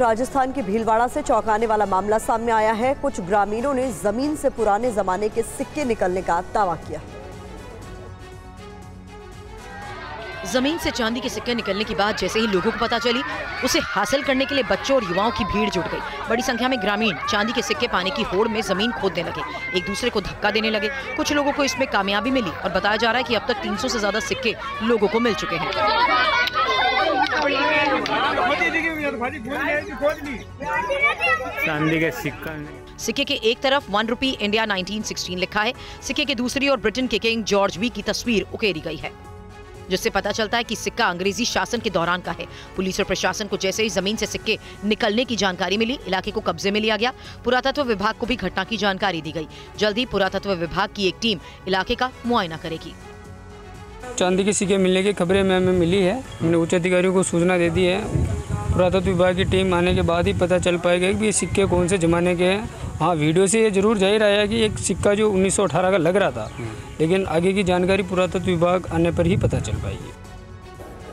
राजस्थान के भीलवाड़ा से चौंकाने वाला मामला सामने आया है। कुछ ग्रामीणों ने जमीन से पुराने जमाने के सिक्के निकलने का दावा किया। जमीन से चांदी के सिक्के निकलने की बात जैसे ही लोगों को पता चली, उसे हासिल करने के लिए बच्चों और युवाओं की भीड़ जुट गई। बड़ी संख्या में ग्रामीण चांदी के सिक्के पाने की होड़ में जमीन खोदने लगे, एक दूसरे को धक्का देने लगे। कुछ लोगों को इसमें कामयाबी मिली और बताया जा रहा है कि अब तक 300 से ज्यादा सिक्के लोगों को मिल चुके हैं। चांदी के सिक्के के एक तरफ 1 रुपी इंडिया 1916 लिखा है, सिक्के के दूसरी ओर ब्रिटेन के किंग जॉर्ज बी की तस्वीर उकेरी गई है, जिससे पता चलता है कि सिक्का अंग्रेजी शासन के दौरान का है। पुलिस और प्रशासन को जैसे ही जमीन से सिक्के निकलने की जानकारी मिली, इलाके को कब्जे में लिया गया। पुरातत्व विभाग को भी घटना की जानकारी दी गई। जल्द ही पुरातत्व विभाग की एक टीम इलाके का मुआयना करेगी। चांदी के सिक्के मिलने की खबरें हमें मिली है, हमने उच्च अधिकारियों को सूचना दे दी है। पुरातत्व विभाग की टीम आने के बाद ही पता चल पाएगा कि ये सिक्के कौन से ज़माने के हैं। हाँ, वीडियो से ये जरूर जाहिर आया कि एक सिक्का जो 1918 का लग रहा था, लेकिन आगे की जानकारी पुरातत्व विभाग आने पर ही पता चल पाएगी।